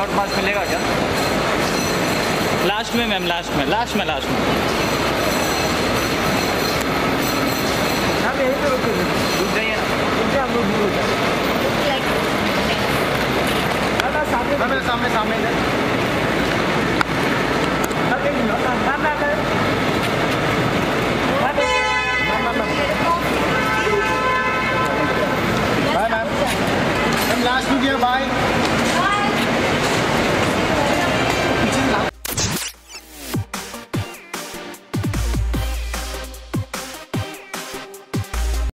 Without mask मिलेगा क्या? Last में मैम, लास्ट में हम यहीं पे रुक जाइए ना, हम लोग भी रुक जाए ना, सामने सामने सामने बाय मैम, हम लास्ट में गए बाय।